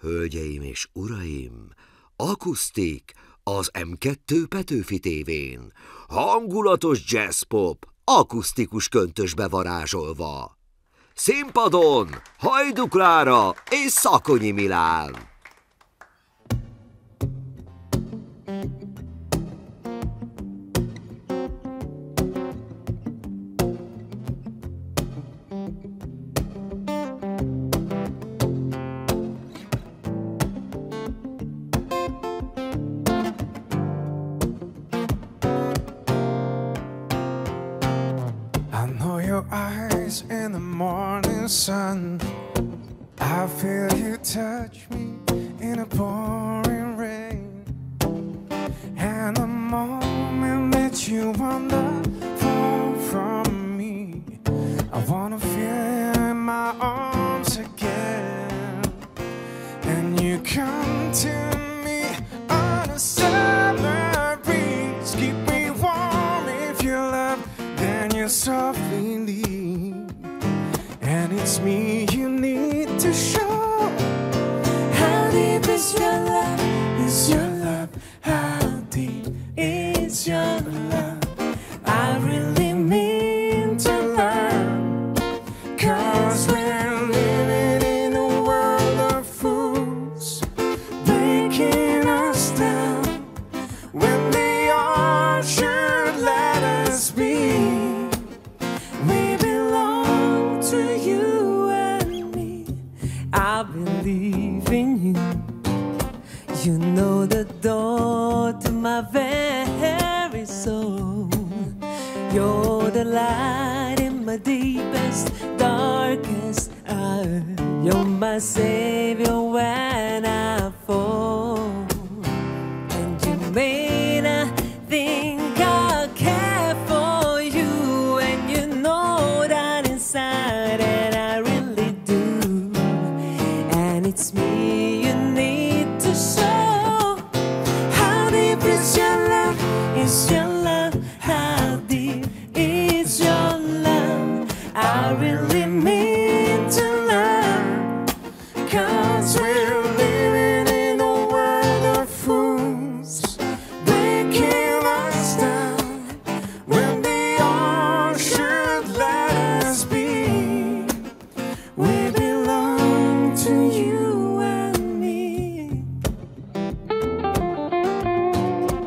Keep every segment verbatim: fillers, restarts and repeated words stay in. Hölgyeim és uraim, Akusztik az em kettő Petőfi tévén. Hangulatos jazzpop, akusztikus köntösbe varázsolva. Színpadon Hajdu Klára és Szakonyi Milán. Sun, I feel you touch me in a pouring rain, and the moment that you wander far from me, I wanna feel in my arms again, and you come to me on a summer breeze, keep me warm if you love, then you softly leave. And it's me you need to show. How deep is your love? Is your love? How deep is your love? I really mean to learn, 'cause we're living in a world of fools, breaking us down when they all should let us be. We to you and me, I believe in you. You know the door to my very soul. You're the light in my deepest, darkest hour. You're my savior when I fall, and you may not think I'll care for you, and you know that inside. It's me you need to show. How deep is your love? Is your love? How deep is your love? I really mean to love, 'cause we're living in a world of fools, breaking us down when they all should let us be. We belong to you. Is your love? How deep is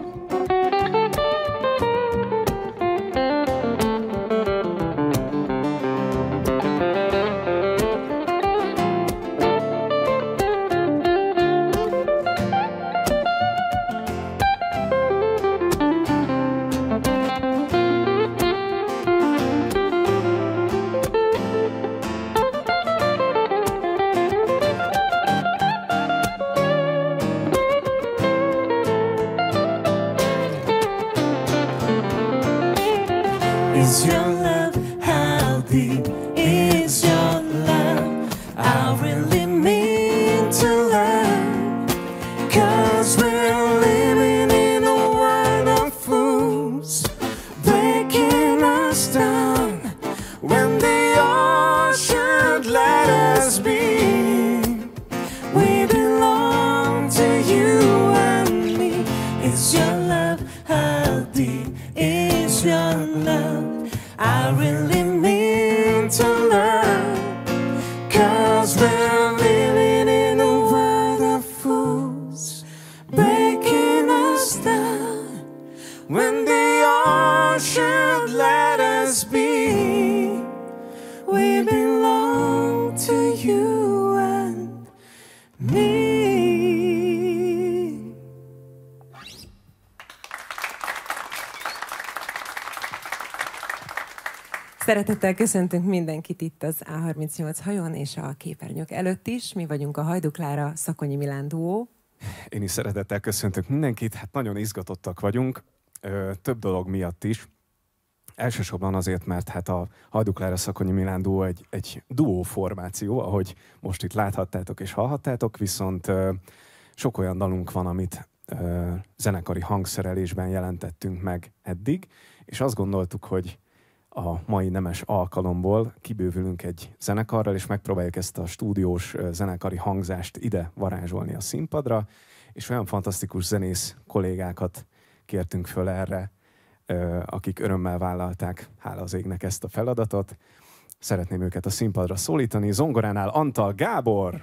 your love? I really mean to love, 'cause we're living in a world of fools, breaking us down when they all should let us be. We belong to you and me. Is your love? How deep is your love? I really mean to learn, 'cause we're living in a world of fools, breaking us down when they all should let us be. We belong to you and me. Szeretettel köszöntünk mindenkit itt az á harmincnyolc hajón és a képernyők előtt is. Mi vagyunk a Hajdu Klára Szakonyi Milán duó. Én is szeretettel köszöntünk mindenkit. Hát nagyon izgatottak vagyunk, több dolog miatt is. Elsősorban azért, mert hát a Hajdu Klára Szakonyi Milán duó egy, egy duó formáció, ahogy most itt láthattátok és hallhattátok, viszont sok olyan dalunk van, amit zenekari hangszerelésben jelentettünk meg eddig, és azt gondoltuk, hogy a mai nemes alkalomból kibővülünk egy zenekarral, és megpróbáljuk ezt a stúdiós zenekari hangzást ide varázsolni a színpadra, és olyan fantasztikus zenész kollégákat kértünk föl erre, akik örömmel vállalták, hála az égnek, ezt a feladatot. Szeretném őket a színpadra szólítani. Zongoránál Antal Gábor,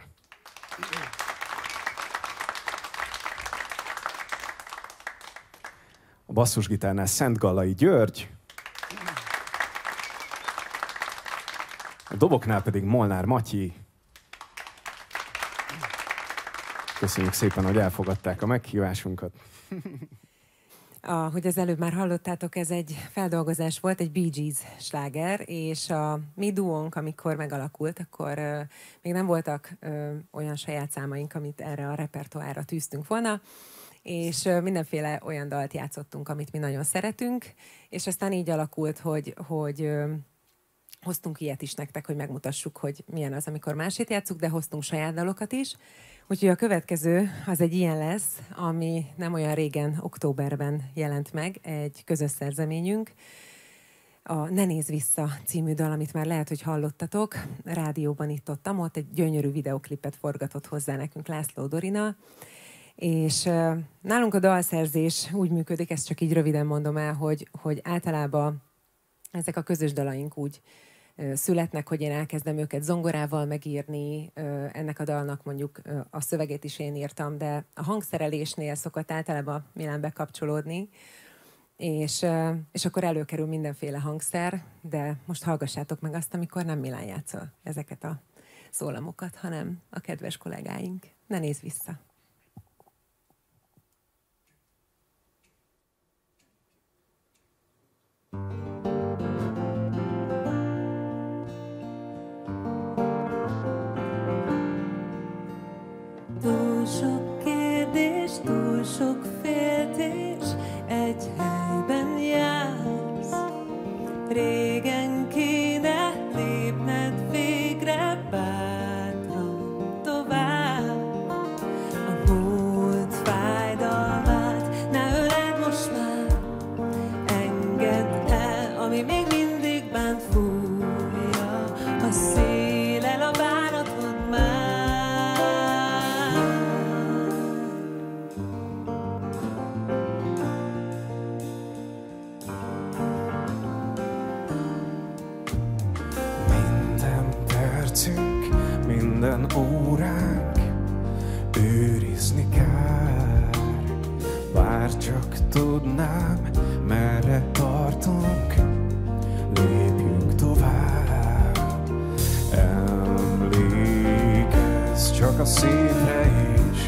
a basszusgitárnál Szentgallai György, a doboknál pedig Molnár Matyi. Köszönjük szépen, hogy elfogadták a meghívásunkat. Ahogy az előbb már hallottátok, ez egy feldolgozás volt, egy Bee Gees sláger, és a mi duónk, amikor megalakult, akkor uh, még nem voltak uh, olyan saját számaink, amit erre a repertoárra tűztünk volna, és uh, mindenféle olyan dalt játszottunk, amit mi nagyon szeretünk, és aztán így alakult, hogy, hogy uh, hoztunk ilyet is nektek, hogy megmutassuk, hogy milyen az, amikor másét játszuk, de hoztunk saját dalokat is. Úgyhogy a következő az egy ilyen lesz, ami nem olyan régen, októberben jelent meg, egy közös szerzeményünk. A Ne nézz vissza című dal, amit már lehet, hogy hallottatok. Rádióban itt ott, ott egy gyönyörű videoklipet forgatott hozzá nekünk László Dorina. És uh, nálunk a dalszerzés úgy működik, ezt csak így röviden mondom el, hogy, hogy általában ezek a közös dalaink úgy születnek, hogy én elkezdem őket zongorával megírni, ennek a dalnak mondjuk a szövegét is én írtam, de a hangszerelésnél szokott általában Milán bekapcsolódni, és, és akkor előkerül mindenféle hangszer, de most hallgassátok meg azt, amikor nem Milán játszol ezeket a szólamokat, hanem a kedves kollégáink. Ne nézz vissza! Túl sok féltés, egy helyben jársz. Régen kéne lépned végre bátran tovább. A múlt fájdalmát ne öled most már, engedd el, ami még mindig bánt, fújja a szélel a bánatod már. Minden óránk őrizni kell, bár csak tudnám, merre tartunk, lépjünk tovább. Emlékezz csak a szépre is,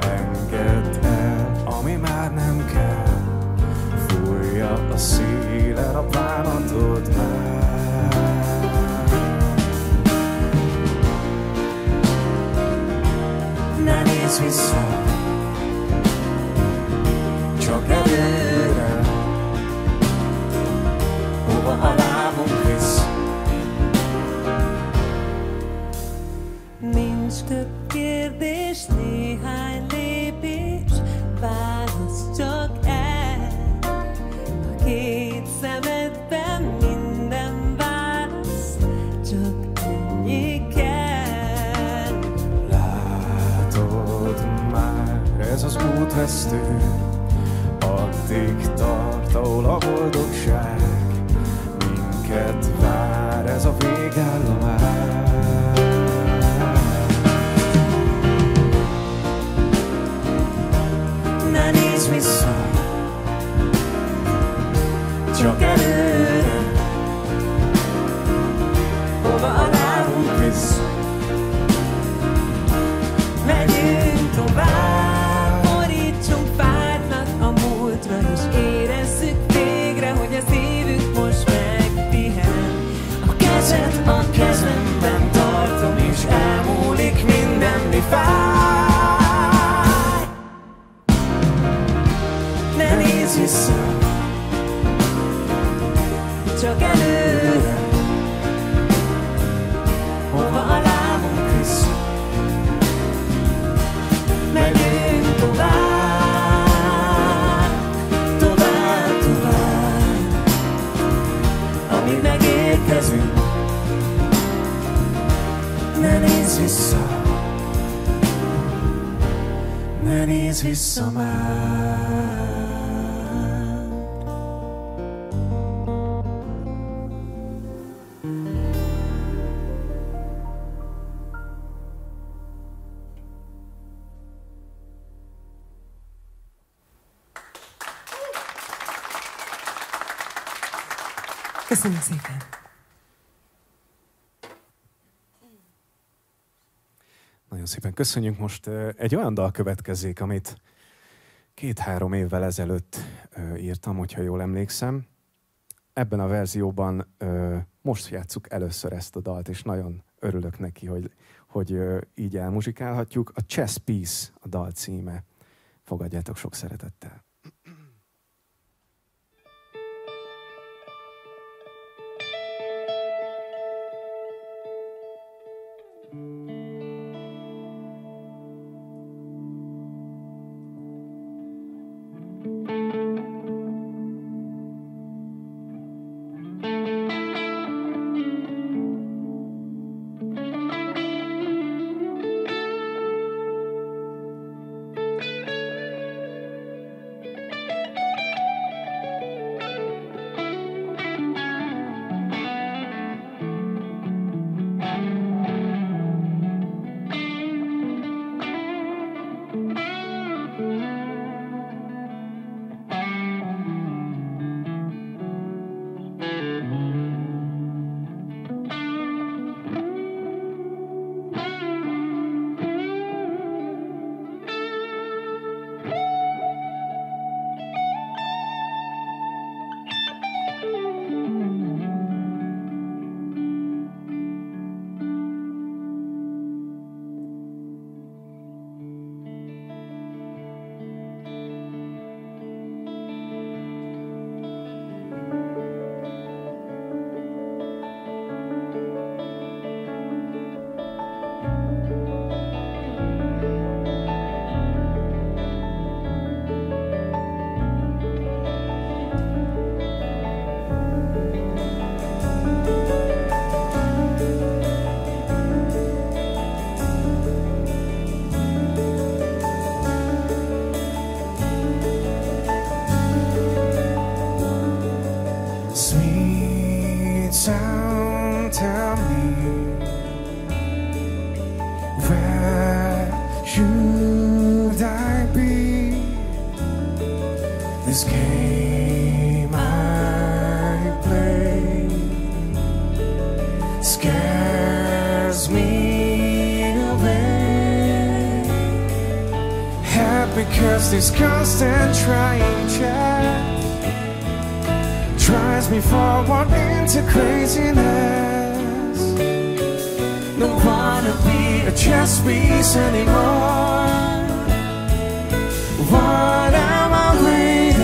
engedd el, ami már nem kell, fújja a szélen a bánatod már. Ne nézz vissza, csak előre, hova a lábunk visz. Nincs több kérdés, néhány lépés, válasz csak el. A két szemedben minden válasz, csak ennyi kell. Ez az útvesztő, addig tart, ahol a boldogság minket vár, ez a végállomás. Ne nézz vissza, csak előre, hova a lábunk visz, megyünk tovább. A kezemben tartom, és elmúlik minden, mi fáj. Ne nézz vissza, csak előre, hova a lábunk visz, megyünk tovább, tovább, tovább, ami mi megérkezünk. Ne nézz vissza, ne nézz vissza már. Köszönöm szépen. Nagyon szépen köszönjük. Most egy olyan dal következik, amit két-három évvel ezelőtt írtam, hogyha jól emlékszem. Ebben a verzióban most játsszuk először ezt a dalt, és nagyon örülök neki, hogy, hogy így elmuzsikálhatjuk. A Chess Piece a dal címe. Fogadjátok sok szeretettel. This constant trying chat drives me forward into craziness. Don't wanna be a chess piece anymore. What am I waiting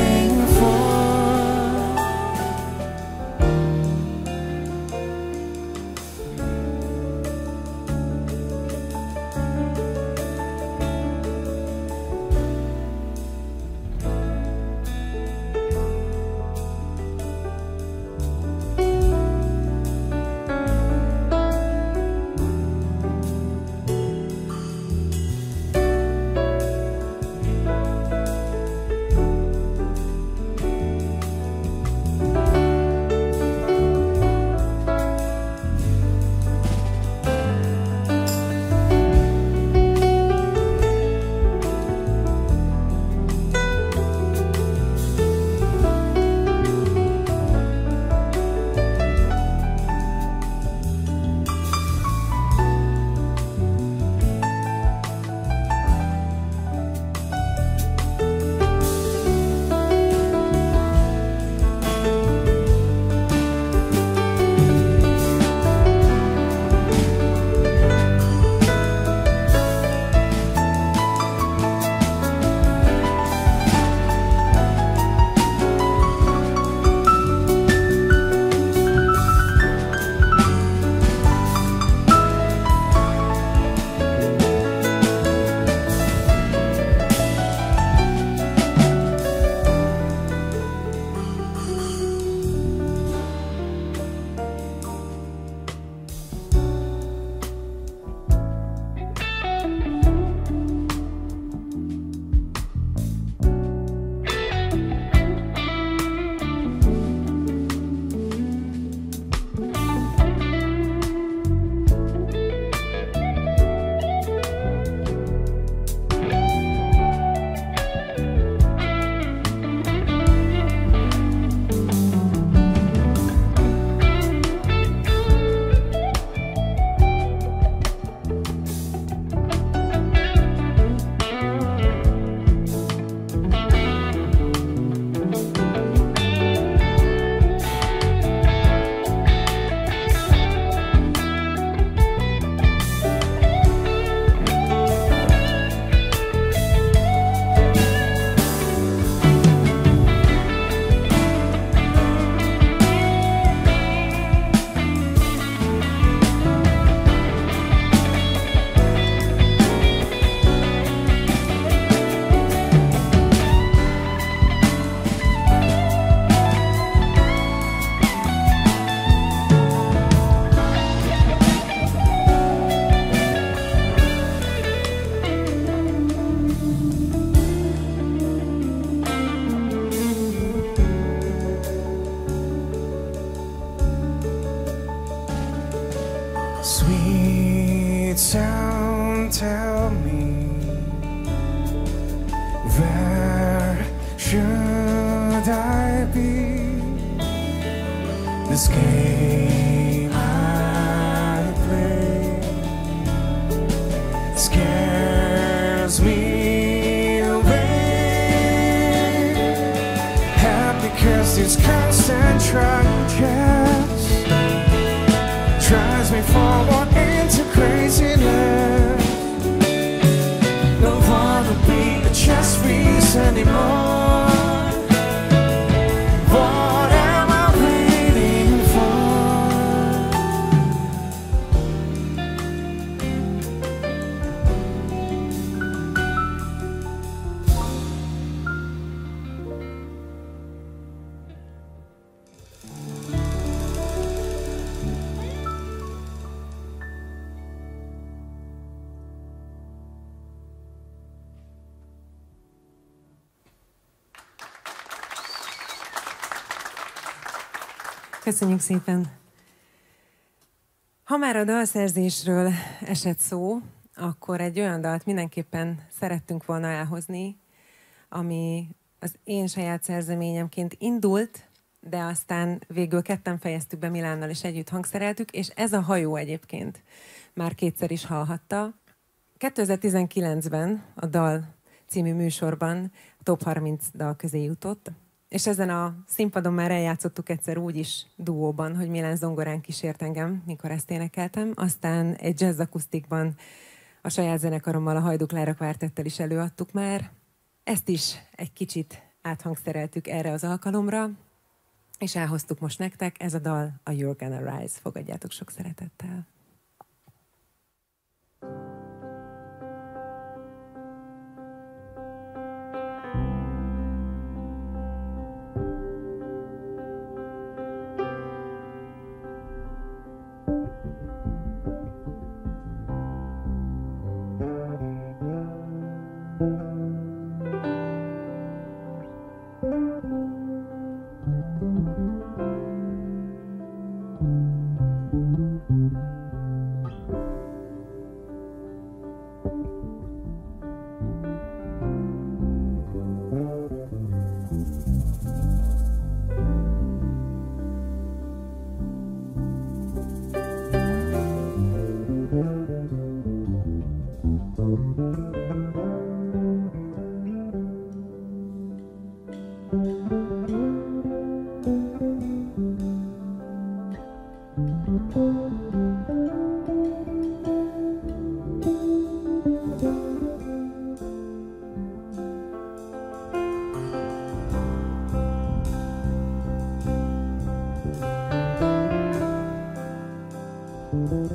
Sweet sound, tell me, where should I be? This game I play scares me away. Happy because it's constant trying. Drives me forward into craziness. Don't wanna be a chess piece anymore. What am I waiting for? Köszönjük szépen! Ha már a dalszerzésről esett szó, akkor egy olyan dalt mindenképpen szerettünk volna elhozni, ami az én saját szerzeményemként indult, de aztán végül ketten fejeztük be Milánnal, és együtt hangszereltük, és ez a hajó egyébként már kétszer is hallhatta. kétezer-tizenkilencben a DAL című műsorban a top harminc dal közé jutott, és ezen a színpadon már eljátszottuk egyszer úgy is duóban, hogy Milán zongorán kísért engem, mikor ezt énekeltem. Aztán egy jazz akusztikban a saját zenekarommal, a Hajdu Klára kvártettel is előadtuk már. Ezt is egy kicsit áthangszereltük erre az alkalomra, és elhoztuk most nektek. Ez a dal a You're Gonna Rise. Fogadjátok sok szeretettel! Your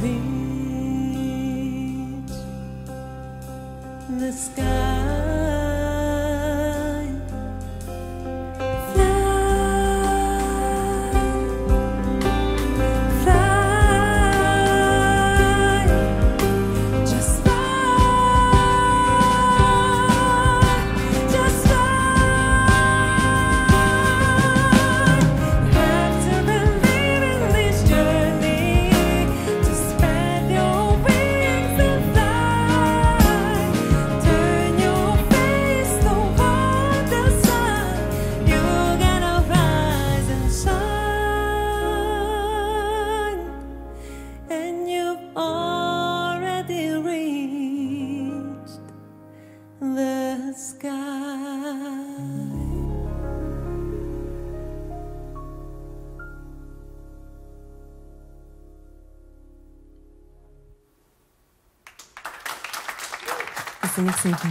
reach the sky. Fly, fly, just fly, just fly. After believing this journey, to spread your wings and fly. Turn your face toward the sun. You're gonna rise and shine. And you've already reached the sky. Köszönjük szépen!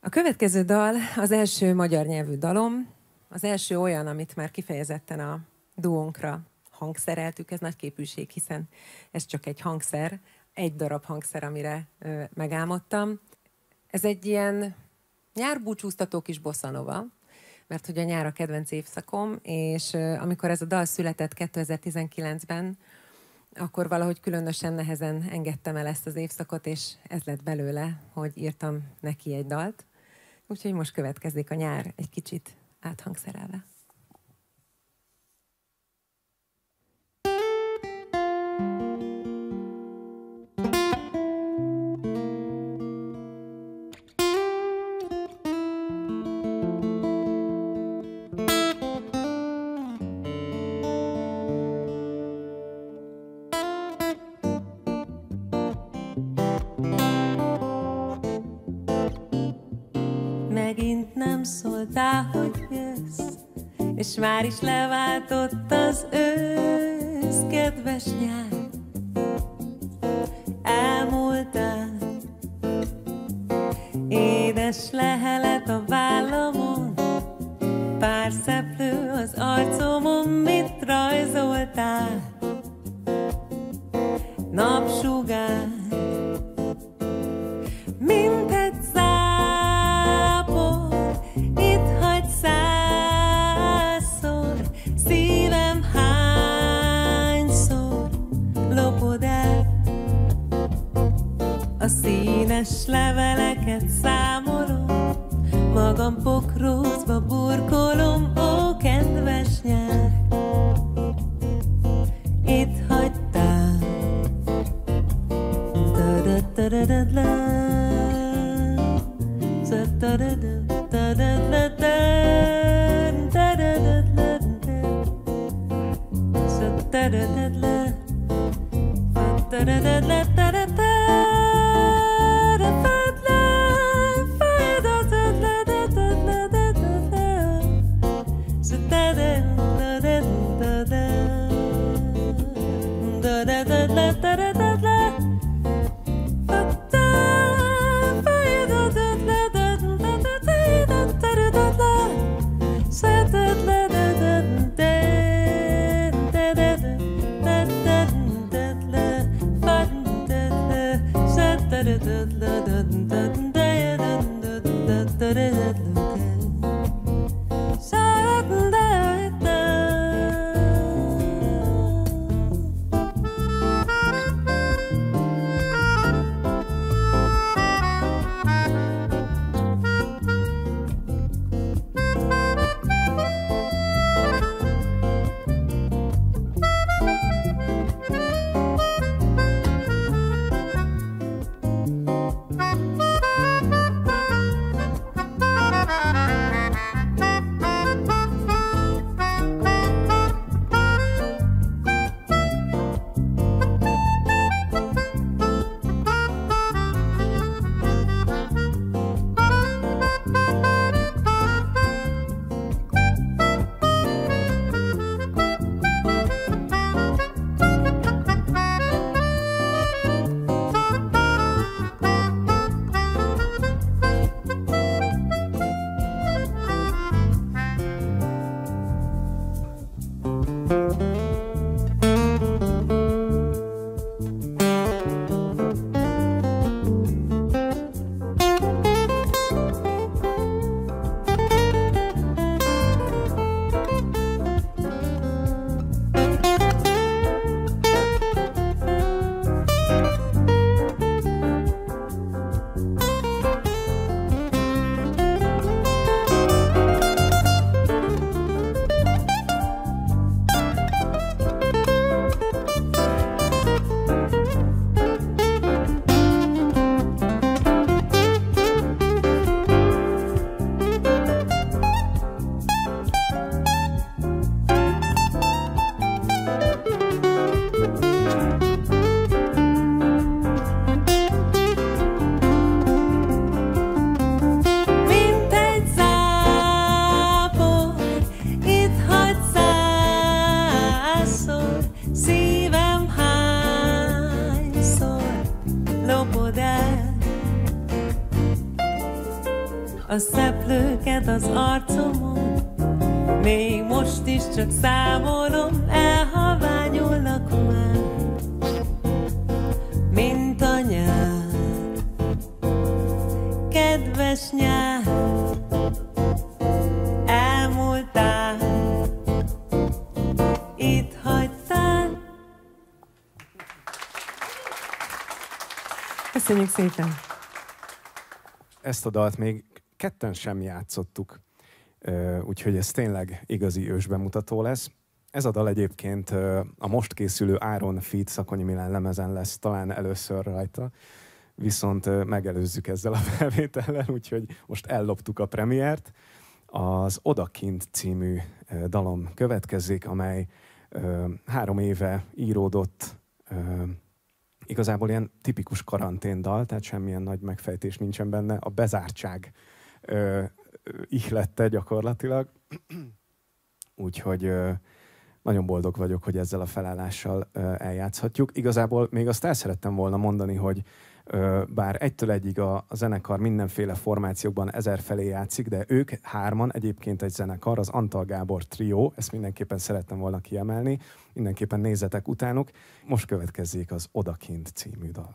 A következő dal az első magyar nyelvű dalom, az első olyan, amit már kifejezetten a duónkra hangszereltük. Ez nagy képűség, hiszen ez csak egy hangszer, egy darab hangszer, amire ö, megálmodtam. Ez egy ilyen nyárbúcsúztató kis bosszanova, mert hogy a nyár a kedvenc évszakom, és ö, amikor ez a dal született kétezer-tizenkilencben, akkor valahogy különösen nehezen engedtem el ezt az évszakot, és ez lett belőle, hogy írtam neki egy dalt. Úgyhogy most következik a nyár egy kicsit áthangszerelve. Megint nem szóltál, hogy jössz, és már is leváltott az ősz. Kedves nyár, elmúltál. Édes lehelet a vállamon, pár szeplő az arcomon. Mit rajzoltál? Napsugár, mint egy a színes leveleket számolom, magam pokrózba burkolom. Ó, kedves nyár, itt hagytál. a szeplőket az arcomon, még most is csak számolom, elhaványolnak már, mint a nyár, kedves nyár, elmúltál, itt hagytál. Köszönjük szépen! Ezt a dalt még ketten sem játszottuk, úgyhogy ez tényleg igazi ősbemutató lesz. Ez a dal egyébként a most készülő Áron Feat Szakonyi Milán lemezen lesz talán először rajta, viszont megelőzzük ezzel a felvétellel, úgyhogy most elloptuk a premiért. Az Odakint című dalom következik, amely három éve íródott, igazából ilyen tipikus karanténdal, tehát semmilyen nagy megfejtés nincsen benne, a bezártság ö, ihlette gyakorlatilag. Úgyhogy ö, nagyon boldog vagyok, hogy ezzel a felállással ö, eljátszhatjuk. Igazából még azt el szerettem volna mondani, hogy ö, bár egytől egyig a, a zenekar mindenféle formációkban ezer felé játszik, de ők hárman egyébként egy zenekar, az Antal Gábor Trió, ezt mindenképpen szerettem volna kiemelni, mindenképpen nézzetek utánuk. Most következzék az Odakint című dal.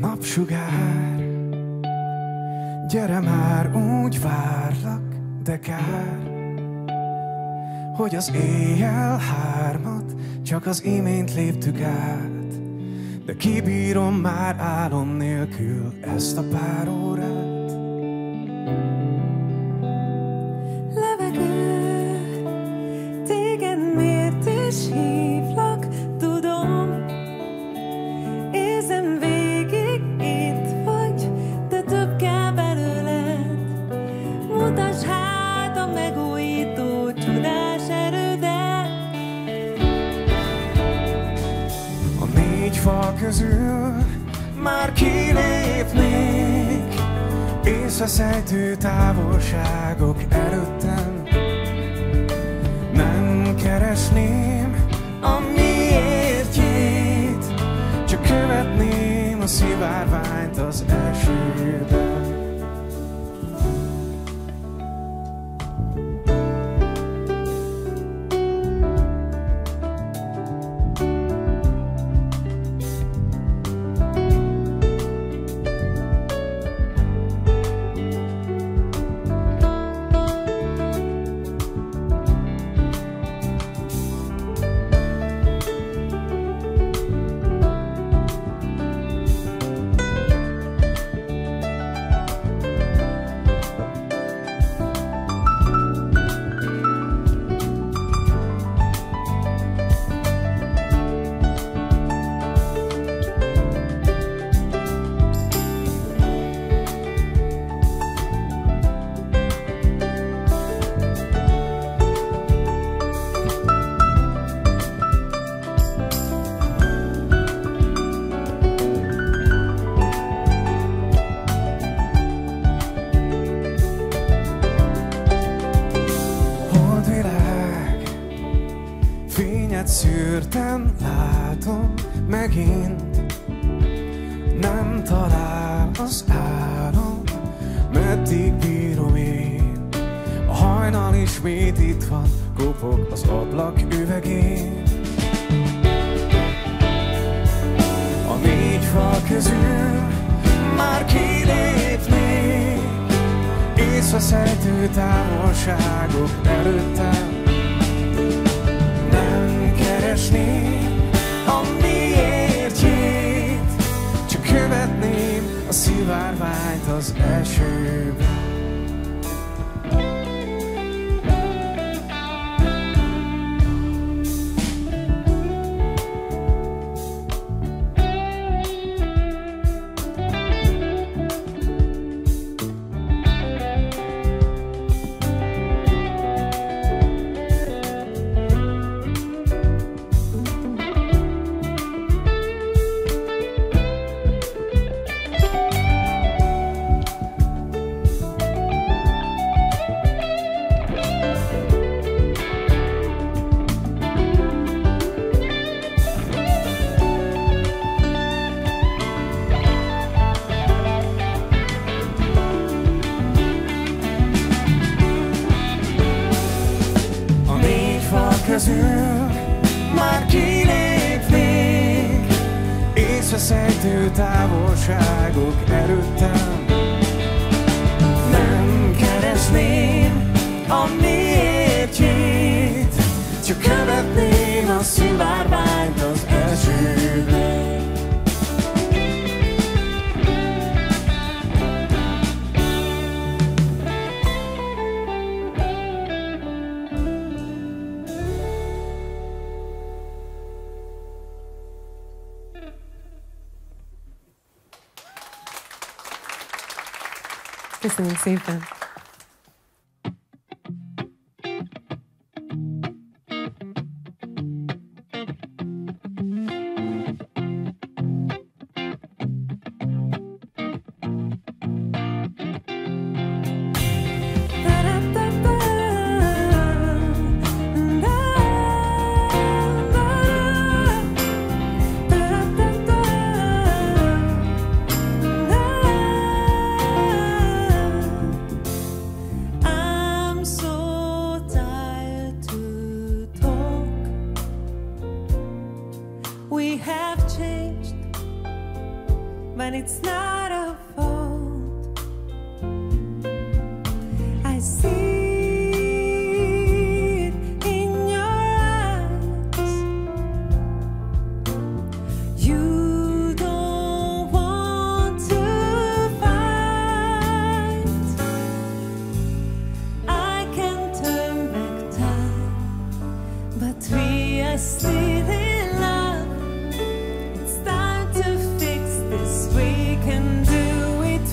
Napsugár, gyere már, úgy várlak, de kár, hogy az éjjel hármat csak az imént léptük át, de kibírom már álom nélkül ezt a pár órát. Levegő, téged miért is hívlak, tudom, érzem végig itt vagy, de több kell belőled. Mutasd hát a megújító csodás erődet. A négy fal közül már kilépnék, észveszejtő távolságok előttem. Nem keresném a miértjét, csak követném a szivárványt az esőben. Szűrten látom megint, nem talál az álom, meddig bírom én. A hajnal ismét itt van, kopog az ablak üvegén. A négy fal közül már kilépnék, észveszejtő távolságok előttem. A miértjét, csak követném a szivárványt az esőben. feszejtő távolságok előttem. Nem keresném a miértjét, csak követném a szivárványt az esőben. Köszönjük szépen! It's time to fix this. We can do it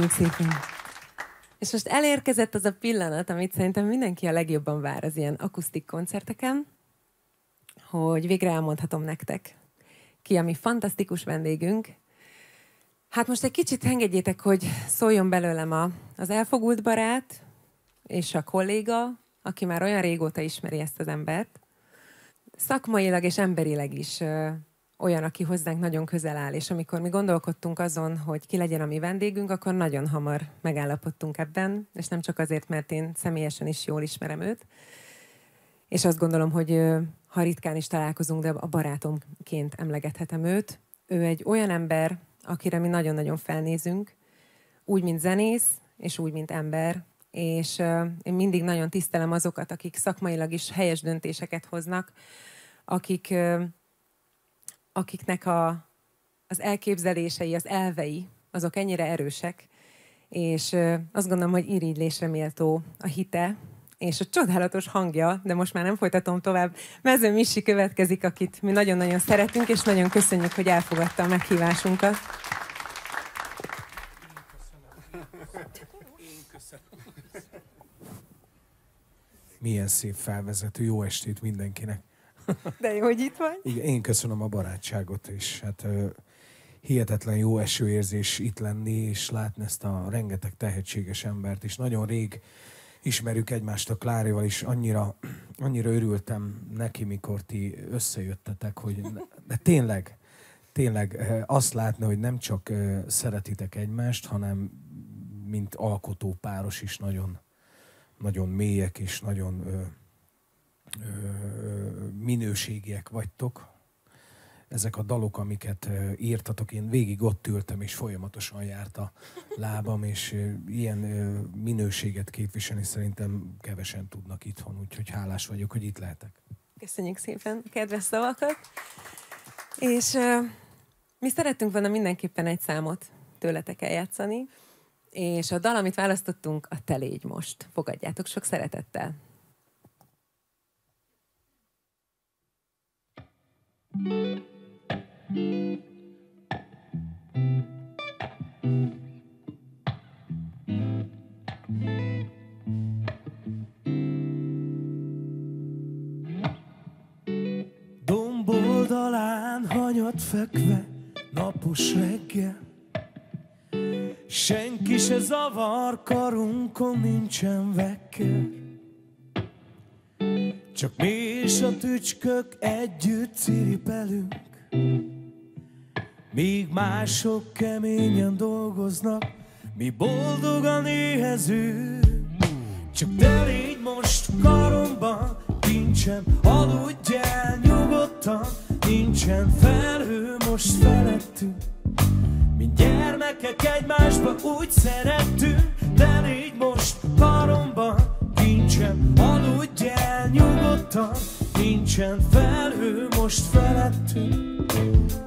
Köszönjük szépen! És most elérkezett az a pillanat, amit szerintem mindenki a legjobban vár az ilyen akusztik koncerteken, hogy végre elmondhatom nektek, ki a mi fantasztikus vendégünk. Hát most egy kicsit engedjétek, hogy szóljon belőlem a, az elfogult barát és a kolléga, aki már olyan régóta ismeri ezt az embert. Szakmailag és emberileg is ö, olyan, aki hozzánk nagyon közel áll, és amikor mi gondolkodtunk azon, hogy ki legyen a mi vendégünk, akkor nagyon hamar megállapodtunk ebben, és nem csak azért, mert én személyesen is jól ismerem őt, és azt gondolom, hogy ö, ha ritkán is találkozunk, de a barátomként emlegethetem őt. Ő egy olyan ember, akire mi nagyon-nagyon felnézünk, úgy, mint zenész, és úgy, mint ember, és uh, én mindig nagyon tisztelem azokat, akik szakmailag is helyes döntéseket hoznak, akik, uh, akiknek a, az elképzelései, az elvei, azok ennyire erősek, és uh, azt gondolom, hogy irigylésre méltó a hite, és a csodálatos hangja, de most már nem folytatom tovább. Mező Misi következik, akit mi nagyon-nagyon szeretünk, és nagyon köszönjük, hogy elfogadta a meghívásunkat. Milyen szép felvezető, jó estét mindenkinek. De jó, hogy itt vagy. Igen, én köszönöm a barátságot, és hát hihetetlen jó esőérzés itt lenni, és látni ezt a rengeteg tehetséges embert, és nagyon rég ismerjük egymást a Klárival, és annyira, annyira örültem neki, mikor ti összejöttetek, hogy de tényleg, tényleg azt látni, hogy nem csak szeretitek egymást, hanem mint alkotópáros is nagyon, nagyon mélyek és nagyon ö, ö, minőségiek vagytok. Ezek a dalok, amiket írtatok, én végig ott ültem, és folyamatosan járt a lábam, és ilyen minőséget képviselni szerintem kevesen tudnak itthon, úgyhogy hálás vagyok, hogy itt lehetek. Köszönjük szépen a kedves szavakat. És uh, mi szerettünk volna mindenképpen egy számot tőletek eljátszani, és a dal, amit választottunk, a Te légy most. Fogadjátok sok szeretettel! Domboldalán hanyat fekve napos reggel, senki se zavar, karunkon nincsen vekker, csak mi és a tücskök együtt ciripelünk, míg mások keményen dolgoznak, mi boldogan éhezünk. Csak te légy most karomban, kincsem, aludj el nyugodtan, nincsen felhő most felettünk, mi gyermekek egymásba úgy szerettünk. Te légy most karomban, kincsem, aludj el nyugodtan, nincsen felhő most felettünk,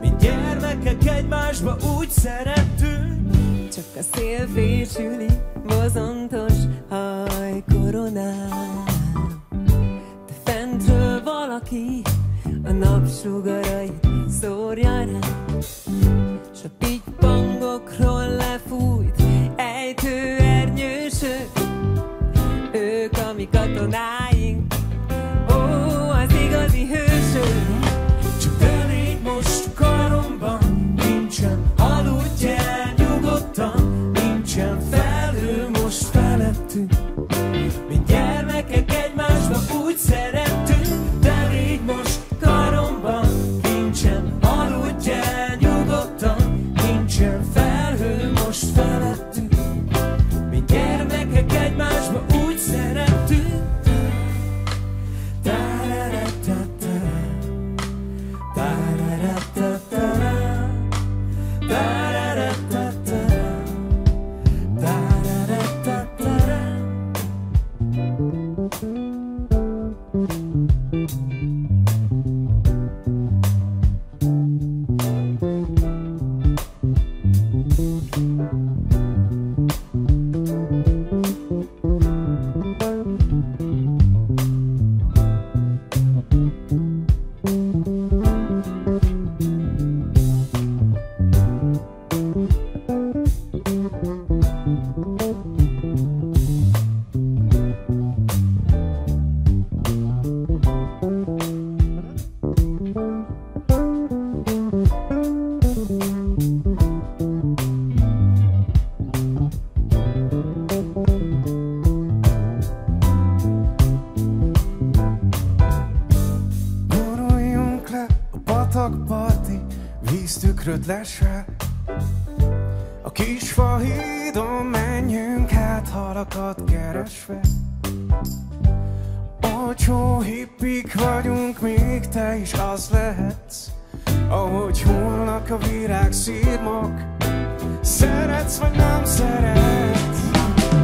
mi gyermekek egymásba úgy szerettünk. Csak a szél fésüli bozontos hajkoronán, de fentről valaki a napsugarait szórja rá, s a pitypangokról lefújt ejtő ernyősök, ők a mi katonáink, ó, az igazi hősök. Csak te légy most karomban, nincsen, aludj el nyugodtan, nincsen felhő most felettünk, mi gyermekek egymásba úgy szerettünk. Te légy most karomban, nincsen, aludj el nyugodtan, nincsen felhő most felettünk, mi gyermekek egymásba úgy szerettünk. tükröd lesel. A kis fahídon menjünk hát halakat keresve. Olcsó hippik vagyunk, még te is az lehetsz, ahogy hullnak a virágszirmok. Szeretsz vagy nem szeretsz?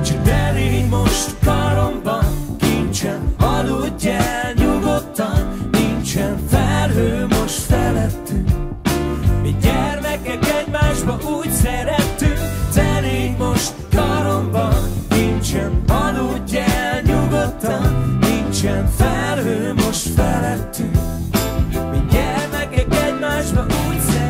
Csak te légy most karomban, kincsen, aludjál nyugodtan. Nincsen felhő most felettünk, mi gyermekek egymásba úgy szerettünk. Te légy most karomban, nincsen, aludjál nyugodtan. Nincsen felhő most felettünk, mi gyermekek egymásba úgy szerettünk.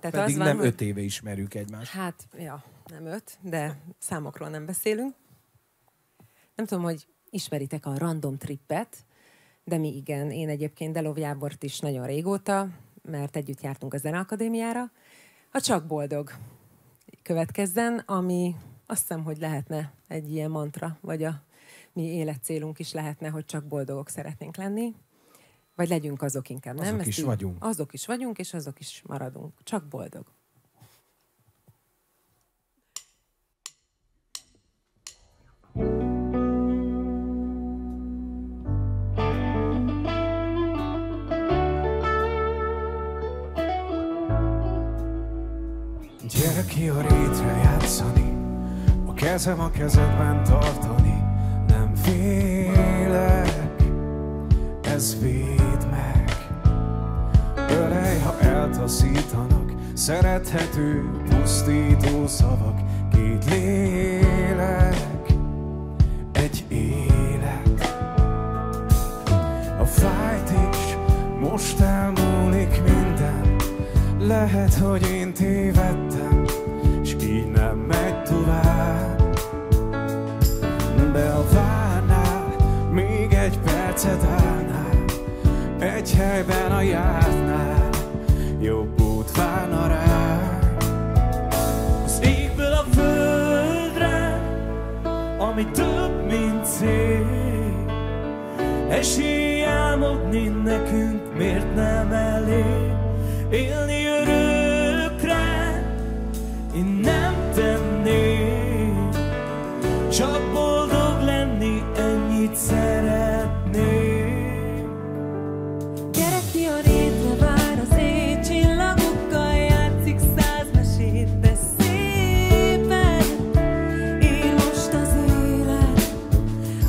Tehát pedig az van, nem hogy... öt éve ismerjük egymást. Hát, ja, nem öt, de számokról nem beszélünk. Nem tudom, hogy ismeritek a Random Trippet, de mi igen. Én egyébként Delov Jábort is nagyon régóta, mert együtt jártunk a Zeneakadémiára. A Csak Boldog következzen, ami azt hiszem, hogy lehetne egy ilyen mantra, vagy a mi életcélunk is lehetne, hogy csak boldogok szeretnénk lenni. Vagy legyünk azok inkább, nem? Azok Ezt is így, vagyunk. Azok is vagyunk, és azok is maradunk. Csak boldog. Gyere ki a rétre játszani, a kezem a kezedben tartani. Nem félek, ez véd meg. Ölej, ha eltaszítanak szerethető, pusztító szavak. Két lélek, egy élet. A fájt is most elmúlik minden. Lehet, hogy én tévedtem, s így nem megy tovább. De a várnál még egy percet állnál, egy helyben a jártnál, jobb út várna rá. Az égből a földre, ami több, mint cél, esély álmodni nekünk, miért nem elég? Élni örökre, én nem tenném, csak boldog ennyit szeretnék. Gyere ki a rétre, vár az éj, csillagokkal játszik, száz mesét tesz szépen. Él most az élet,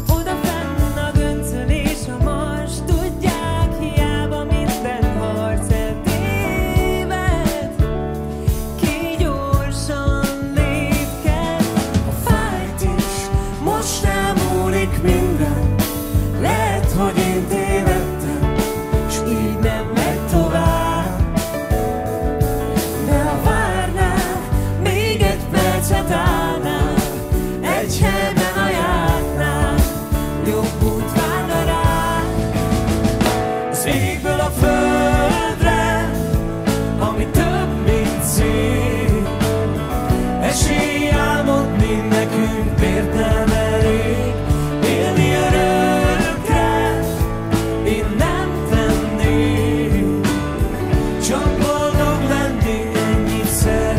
odafenn a göncöl és a mars, tudják hiába minden harc eltéved. Ki gyorsan lépked, a fájt is most nem múlik minden. nekünk miért nem elég élni örökre, én nem tennék, csak boldog lennék, ennyit szeretnék.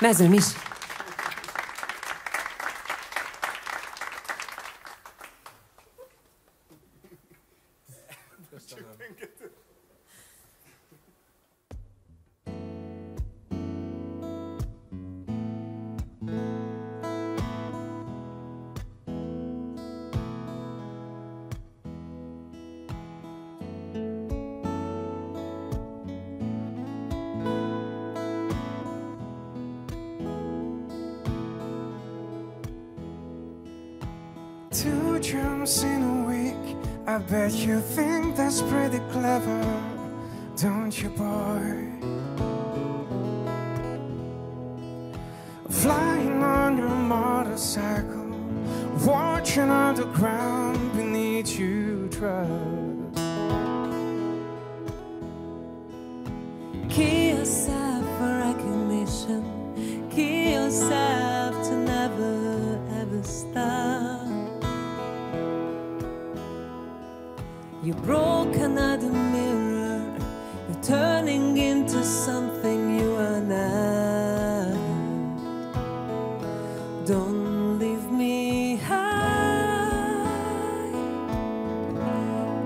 Mező Misi. Two jumps in a week, I bet you think that's pretty clever, don't you, boy? Flying on your motorcycle, watching on the ground beneath you trust. Kill yourself for recognition, kill yourself to never ever stop. You broke another mirror, you're turning into something you are not. Don't leave me high,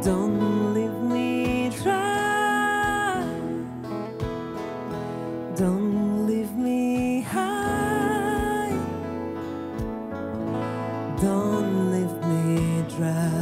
don't leave me dry, don't leave me high, don't leave me dry.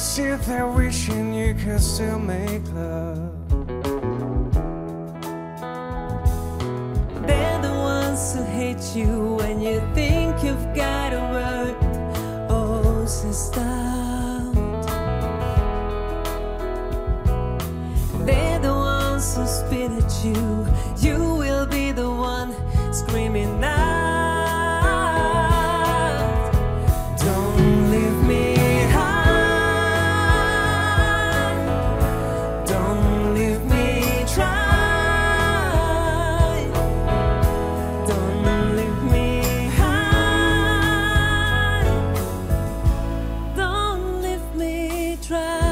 Sit there wishing you could still make love. They're the ones who hate you when you think you've got a word. Oh, sister. They're the ones will spit at you. You will be the one screaming out. Don't leave me high. Don't leave me dry. Don't leave me high. Don't leave me dry.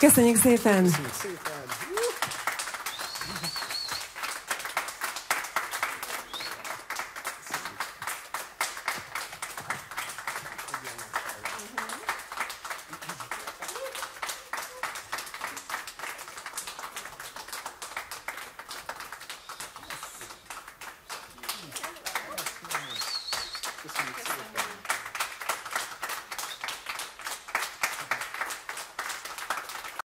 Köszönjük szépen! Köszönjük szépen.